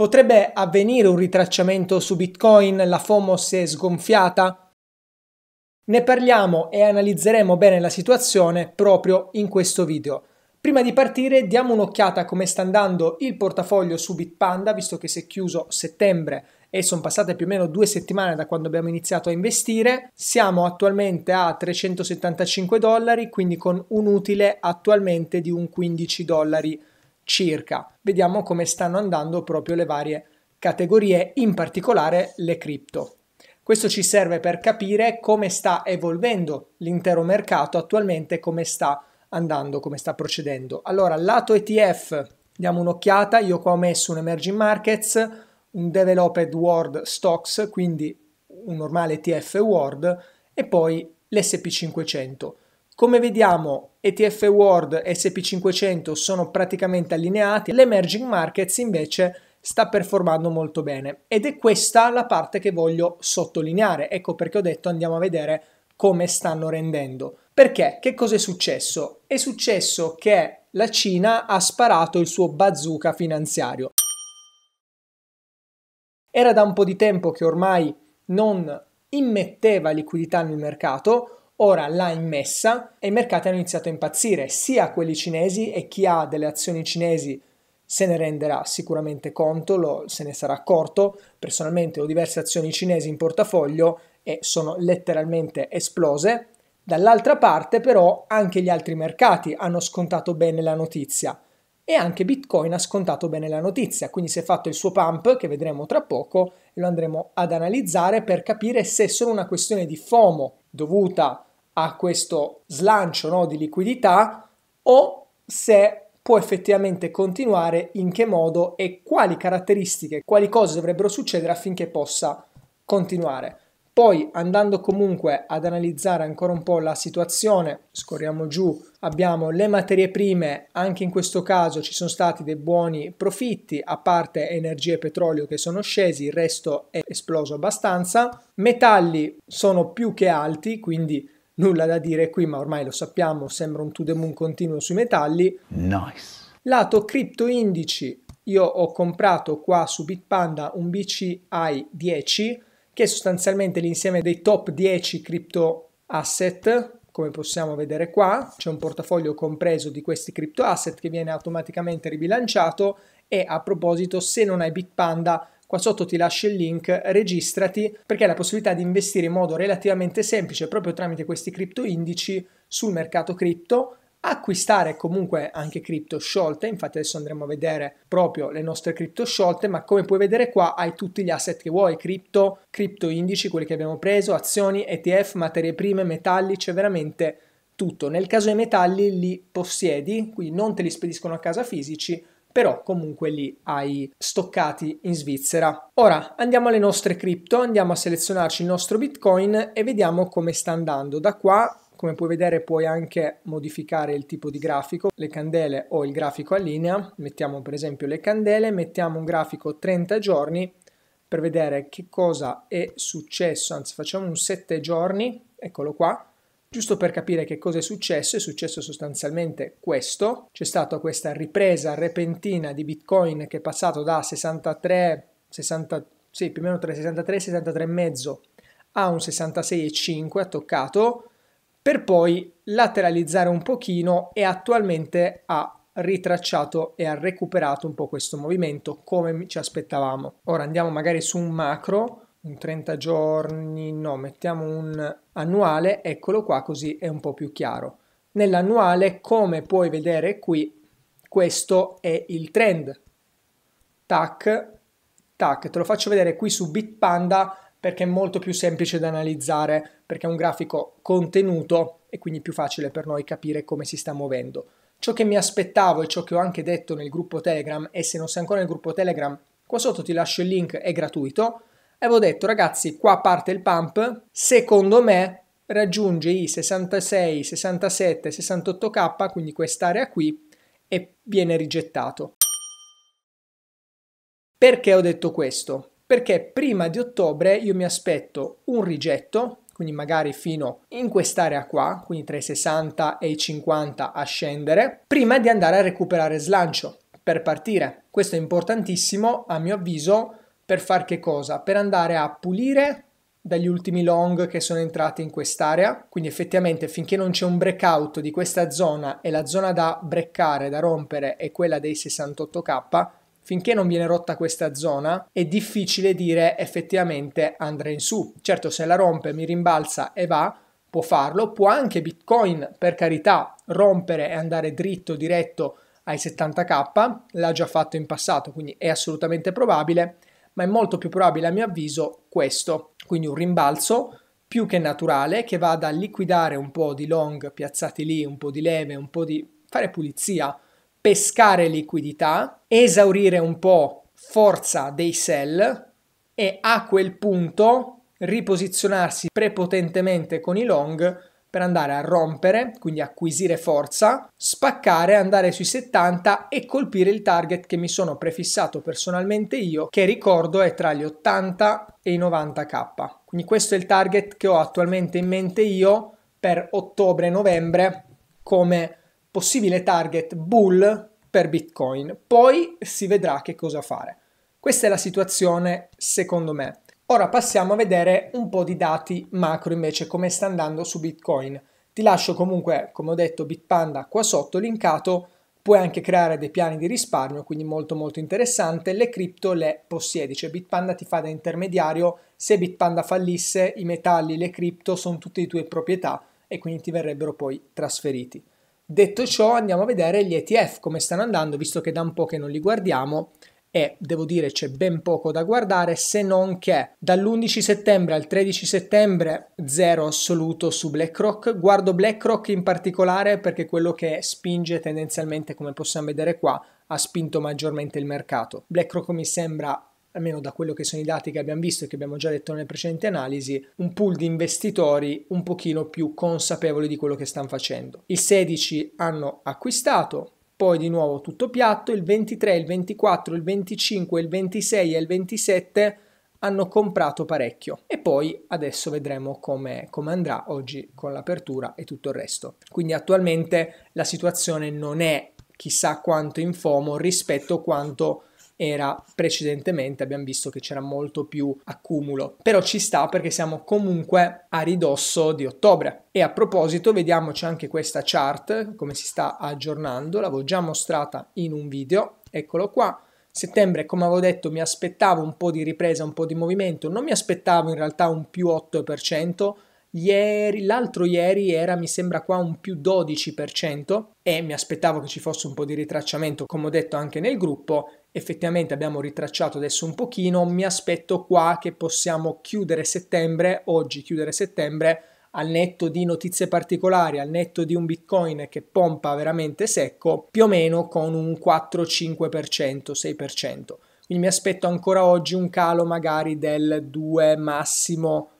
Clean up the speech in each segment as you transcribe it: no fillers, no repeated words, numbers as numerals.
Potrebbe avvenire un ritracciamento su Bitcoin? La FOMO si è sgonfiata? Ne parliamo e analizzeremo bene la situazione proprio in questo video. Prima di partire diamo un'occhiata a come sta andando il portafoglio su Bitpanda, visto che si è chiuso settembre e sono passate più o meno 2 settimane da quando abbiamo iniziato a investire. Siamo attualmente a $375, quindi con un utile attualmente di un $15 circa. Vediamo come stanno andando proprio le varie categorie, in particolare le cripto. Questo ci serve per capire come sta evolvendo l'intero mercato attualmente, come sta andando, come sta procedendo. Allora, lato ETF, diamo un'occhiata. Io qua ho messo un Emerging Markets, un Developed World Stocks, quindi un normale ETF World, e poi l'SP500. Come vediamo, ETF World e SP500 sono praticamente allineati, l'Emerging Markets invece sta performando molto bene ed è questa la parte che voglio sottolineare. Ecco perché ho detto andiamo a vedere come stanno rendendo. Perché? Che cosa è successo? È successo che la Cina ha sparato il suo bazooka finanziario. Era da un po' di tempo che ormai non immetteva liquidità nel mercato. Ora l'ha immessa e i mercati hanno iniziato a impazzire, sia quelli cinesi, e chi ha delle azioni cinesi se ne renderà sicuramente conto, se ne sarà accorto. Personalmente ho diverse azioni cinesi in portafoglio e sono letteralmente esplose. Dall'altra parte però anche gli altri mercati hanno scontato bene la notizia e anche Bitcoin ha scontato bene la notizia, quindi si è fatto il suo pump che vedremo tra poco e lo andremo ad analizzare per capire se è solo una questione di FOMO dovuta a questo slancio di liquidità o se può effettivamente continuare, in che modo e quali caratteristiche, quali cose dovrebbero succedere affinché possa continuare. Poi andando comunque ad analizzare ancora un po' la situazione, scorriamo giù, abbiamo le materie prime, anche in questo caso ci sono stati dei buoni profitti, a parte energia e petrolio che sono scesi, il resto è esploso abbastanza. Metalli sono più che alti, quindi nulla da dire qui, ma ormai lo sappiamo, sembra un to the moon continuo sui metalli. Nice. Lato cripto indici, io ho comprato qua su Bitpanda un BCI 10, che è sostanzialmente l'insieme dei top 10 crypto asset, come possiamo vedere qua. C'è un portafoglio compreso di questi crypto asset che viene automaticamente ribilanciato. E a proposito, se non hai Bitpanda, qua sotto ti lascio il link, registrati, perché hai la possibilità di investire in modo relativamente semplice proprio tramite questi crypto indici sul mercato cripto, acquistare comunque anche cripto sciolte. Infatti adesso andremo a vedere proprio le nostre cripto sciolte, ma come puoi vedere qua hai tutti gli asset che vuoi, cripto, cripto indici, quelli che abbiamo preso, azioni, ETF, materie prime, metalli, c'è veramente tutto. Nel caso dei metalli li possiedi, quindi non te li spediscono a casa fisici, però comunque li hai stoccati in Svizzera. Ora andiamo alle nostre cripto, andiamo a selezionarci il nostro Bitcoin e vediamo come sta andando. Da qua, come puoi vedere, puoi anche modificare il tipo di grafico, le candele o il grafico a linea. Mettiamo per esempio le candele, mettiamo un grafico 30 giorni per vedere che cosa è successo, anzi facciamo un 7 giorni, eccolo qua, giusto per capire che cosa è successo sostanzialmente questo. C'è stata questa ripresa repentina di Bitcoin che è passato da 63 e 63,5 a un 66,5, ha toccato, per poi lateralizzare un pochino e attualmente ha ritracciato e ha recuperato un po' questo movimento come ci aspettavamo. Ora andiamo magari su un macro, un 30 giorni, no, mettiamo un annuale, eccolo qua, così è un po' più chiaro. Nell'annuale, come puoi vedere qui, questo è il trend. Tac, tac, te lo faccio vedere qui su Bitpanda, perché è molto più semplice da analizzare, perché è un grafico contenuto e quindi più facile per noi capire come si sta muovendo. Ciò che mi aspettavo e ciò che ho anche detto nel gruppo Telegram, e se non sei ancora nel gruppo Telegram, qua sotto ti lascio il link, è gratuito, avevo detto ragazzi qua parte il pump, secondo me raggiunge i 66, 67, 68k, quindi quest'area qui, e viene rigettato. Perché ho detto questo? Perché prima di ottobre io mi aspetto un rigetto, quindi magari fino in quest'area qua, quindi tra i 60 e i 50 a scendere, prima di andare a recuperare slancio. per partire. Questo è importantissimo a mio avviso per far che cosa? Per andare a pulire dagli ultimi long che sono entrati in quest'area, quindi effettivamente finché non c'è un breakout di questa zona e la zona da breccare, da rompere è quella dei 68k, finché non viene rotta questa zona è difficile dire effettivamente andrà in su. Certo, se la rompe mi rimbalza e va, può farlo, può anche Bitcoin per carità rompere e andare dritto diretto ai 70k, l'ha già fatto in passato, quindi è assolutamente probabile, ma è molto più probabile a mio avviso questo, quindi un rimbalzo più che naturale che vada a liquidare un po' di long piazzati lì, un po' di leve, un po' di fare pulizia, pescare liquidità, esaurire un po' forza dei sell e a quel punto riposizionarsi prepotentemente con i long per andare a rompere, quindi acquisire forza, spaccare, andare sui 70 e colpire il target che mi sono prefissato personalmente io, che ricordo è tra gli 80 e i 90k. Quindi questo è il target che ho attualmente in mente io per ottobre-novembre come possibile target bull per Bitcoin. Poi si vedrà che cosa fare. Questa è la situazione secondo me. Ora passiamo a vedere un po' di dati macro invece come sta andando su Bitcoin. Ti lascio comunque, come ho detto, Bitpanda qua sotto linkato, puoi anche creare dei piani di risparmio, quindi molto molto interessante, le cripto le possiedi, cioè Bitpanda ti fa da intermediario, se Bitpanda fallisse i metalli, le cripto sono tutte di tue proprietà e quindi ti verrebbero poi trasferiti. Detto ciò andiamo a vedere gli ETF come stanno andando, visto che da un po' che non li guardiamo. E devo dire c'è ben poco da guardare se non che dall'11 settembre al 13 settembre zero assoluto su BlackRock. Guardo BlackRock in particolare perché è quello che spinge tendenzialmente, come possiamo vedere qua, ha spinto maggiormente il mercato. BlackRock mi sembra, almeno da quello che sono i dati che abbiamo visto e che abbiamo già detto nelle precedenti analisi, un pool di investitori un pochino più consapevoli di quello che stanno facendo. Il 16 hanno acquistato. Poi di nuovo tutto piatto, il 23, il 24, il 25, il 26 e il 27 hanno comprato parecchio. E poi adesso vedremo come andrà oggi con l'apertura e tutto il resto. Quindi attualmente la situazione non è chissà quanto in FOMO rispetto a quanto era precedentemente, abbiamo visto che c'era molto più accumulo. Però ci sta perché siamo comunque a ridosso di ottobre. E a proposito vediamoci anche questa chart, come si sta aggiornando, l'avevo già mostrata in un video, eccolo qua. Settembre, come avevo detto, mi aspettavo un po' di ripresa, un po' di movimento, non mi aspettavo in realtà un più 8%, l'altro ieri era mi sembra qua un più 12% e mi aspettavo che ci fosse un po' di ritracciamento, come ho detto anche nel gruppo. Effettivamente abbiamo ritracciato adesso un pochino, mi aspetto qua che possiamo chiudere settembre, oggi chiudere settembre, al netto di notizie particolari, al netto di un Bitcoin che pompa veramente secco, più o meno con un 4-5%, 6%. Quindi mi aspetto ancora oggi un calo magari del 2 massimo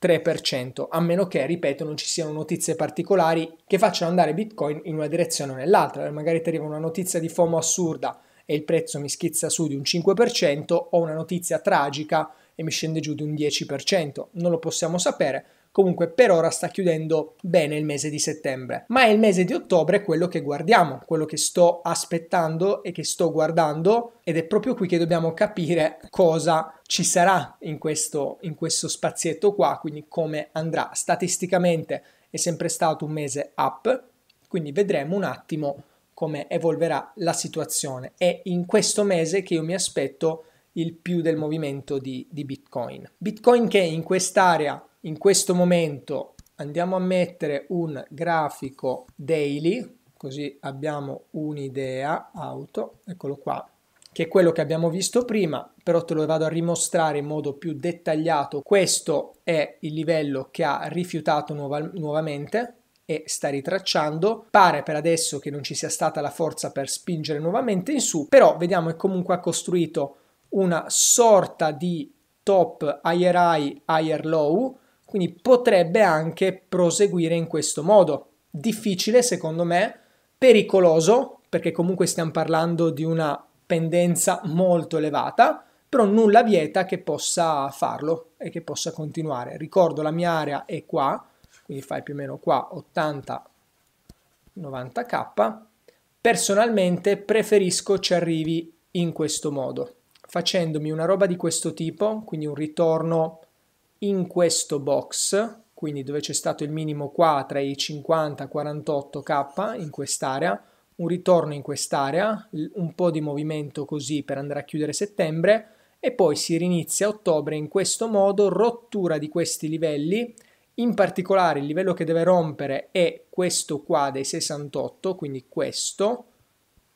3%, a meno che, ripeto, non ci siano notizie particolari che facciano andare Bitcoin in una direzione o nell'altra. Magari ti arriva una notizia di FOMO assurda e il prezzo mi schizza su di un 5%, o una notizia tragica e mi scende giù di un 10%, non lo possiamo sapere. Comunque per ora sta chiudendo bene il mese di settembre, ma è il mese di ottobre quello che guardiamo, quello che sto aspettando e che sto guardando, ed è proprio qui che dobbiamo capire cosa ci sarà in questo spazietto qua, quindi come andrà. Statisticamente è sempre stato un mese up, quindi vedremo un attimo come evolverà la situazione. È in questo mese che io mi aspetto il più del movimento di Bitcoin. Bitcoin che in quest'area, in questo momento, andiamo a mettere un grafico daily, così abbiamo un'idea, auto, eccolo qua, che è quello che abbiamo visto prima, però te lo vado a rimostrare in modo più dettagliato. Questo è il livello che ha rifiutato nuovamente, e sta ritracciando, pare per adesso che non ci sia stata la forza per spingere nuovamente in su, però vediamo che comunque ha costruito una sorta di top higher high, higher low, quindi potrebbe anche proseguire in questo modo. Difficile secondo me, pericoloso, perché comunque stiamo parlando di una pendenza molto elevata, però nulla vieta che possa farlo e che possa continuare. Ricordo la mia area è qua, quindi fai più o meno qua 80-90k, Personalmente preferisco ci arrivi in questo modo, facendomi una roba di questo tipo, quindi un ritorno in questo box, quindi dove c'è stato il minimo qua tra i 50-48k in quest'area, un ritorno in quest'area, un po' di movimento così per andare a chiudere settembre e poi si rinizia a ottobre in questo modo, rottura di questi livelli. In particolare il livello che deve rompere è questo qua dei 68, quindi questo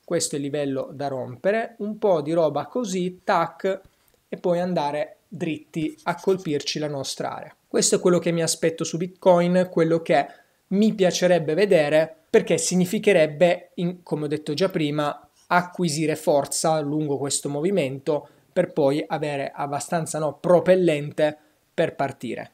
è il livello da rompere, un po' di roba così, tac, e poi andare dritti a colpirci la nostra area. Questo è quello che mi aspetto su Bitcoin, quello che mi piacerebbe vedere, perché significherebbe, come ho detto già prima, acquisire forza lungo questo movimento per poi avere abbastanza propellente per partire.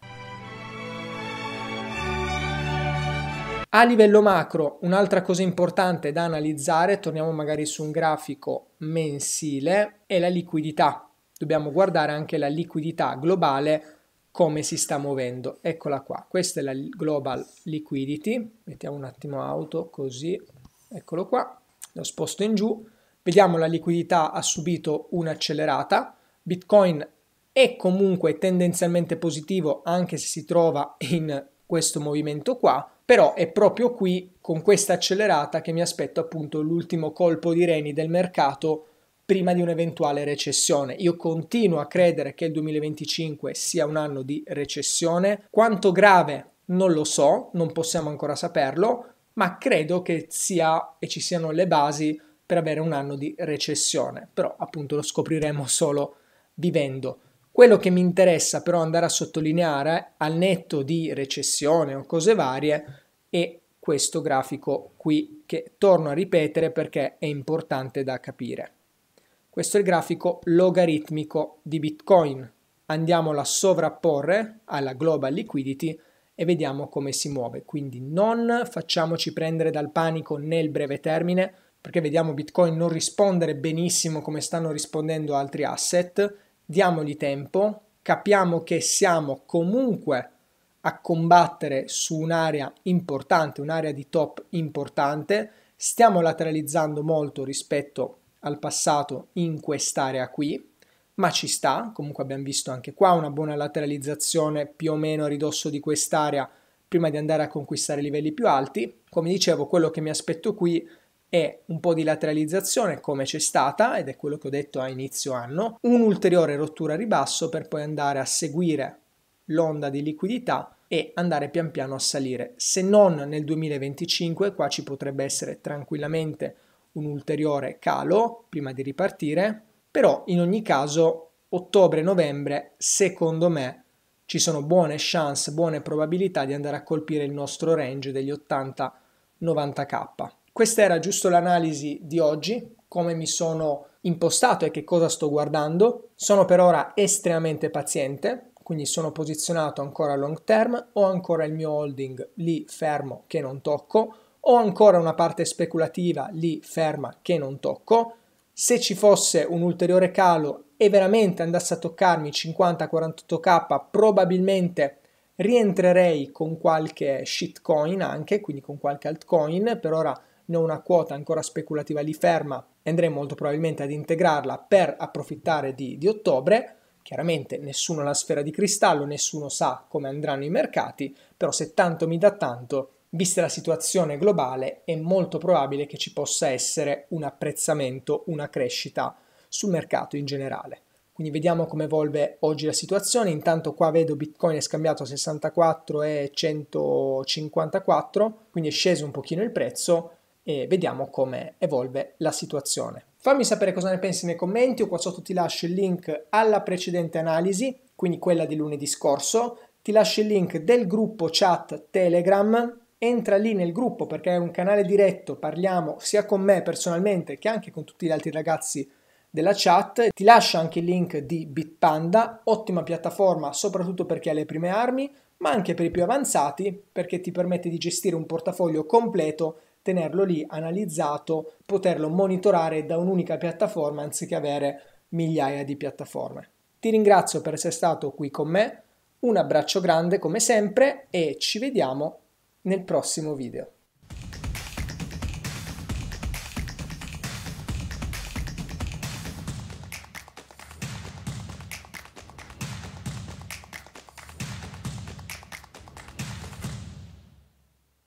A livello macro, un'altra cosa importante da analizzare, torniamo magari su un grafico mensile, è la liquidità. Dobbiamo guardare anche la liquidità globale, come si sta muovendo. Eccola qua, questa è la global liquidity, mettiamo un attimo auto così, eccolo qua, lo sposto in giù, vediamo la liquidità ha subito un'accelerata, Bitcoin è comunque tendenzialmente positivo anche se si trova in questo movimento qua, però è proprio qui con questa accelerata che mi aspetto appunto l'ultimo colpo di reni del mercato prima di un'eventuale recessione. Io continuo a credere che il 2025 sia un anno di recessione, quanto grave non lo so, non possiamo ancora saperlo, ma credo che sia e ci siano le basi per avere un anno di recessione, però appunto lo scopriremo solo vivendo. Quello che mi interessa però andare a sottolineare, al netto di recessione o cose varie, è questo grafico qui che torno a ripetere perché è importante da capire. Questo è il grafico logaritmico di Bitcoin. Andiamolo a sovrapporre alla global liquidity e vediamo come si muove. Quindi non facciamoci prendere dal panico nel breve termine, perché vediamo Bitcoin non rispondere benissimo come stanno rispondendo altri asset. Diamogli tempo, capiamo che siamo comunque a combattere su un'area importante, un'area di top importante, stiamo lateralizzando molto rispetto al passato in quest'area qui, ma ci sta, comunque abbiamo visto anche qua una buona lateralizzazione più o meno a ridosso di quest'area prima di andare a conquistare livelli più alti. Come dicevo, quello che mi aspetto qui è un po' di lateralizzazione come c'è stata ed è quello che ho detto a inizio anno, un'ulteriore rottura a ribasso per poi andare a seguire l'onda di liquidità e andare pian piano a salire. Se non nel 2025, qua ci potrebbe essere tranquillamente un ulteriore calo prima di ripartire, però in ogni caso ottobre-novembre secondo me ci sono buone chance, buone probabilità di andare a colpire il nostro range degli 80-90k. Questa era giusto l'analisi di oggi, come mi sono impostato e che cosa sto guardando. Sono per ora estremamente paziente, quindi sono posizionato ancora a long term, ho ancora il mio holding lì fermo che non tocco, ho ancora una parte speculativa lì ferma che non tocco. Se ci fosse un ulteriore calo e veramente andasse a toccarmi 50-48k, probabilmente rientrerei con qualche shitcoin anche, quindi con qualche altcoin. Per ora non una quota ancora speculativa lì ferma, andrei molto probabilmente ad integrarla per approfittare di ottobre. Chiaramente nessuno ha la sfera di cristallo, nessuno sa come andranno i mercati, però se tanto mi dà tanto, vista la situazione globale, è molto probabile che ci possa essere un apprezzamento, una crescita sul mercato in generale. Quindi vediamo come evolve oggi la situazione. Intanto qua vedo Bitcoin è scambiato a 64 e 154, quindi è sceso un pochino il prezzo e vediamo come evolve la situazione. Fammi sapere cosa ne pensi nei commenti, o qua sotto ti lascio il link alla precedente analisi, quindi quella di lunedì scorso, ti lascio il link del gruppo chat Telegram, entra lì nel gruppo perché è un canale diretto, parliamo sia con me personalmente che anche con tutti gli altri ragazzi della chat, ti lascio anche il link di Bitpanda, ottima piattaforma soprattutto per chi ha le prime armi, ma anche per i più avanzati perché ti permette di gestire un portafoglio completo, tenerlo lì analizzato, poterlo monitorare da un'unica piattaforma anziché avere migliaia di piattaforme. Ti ringrazio per essere stato qui con me, un abbraccio grande come sempre e ci vediamo nel prossimo video.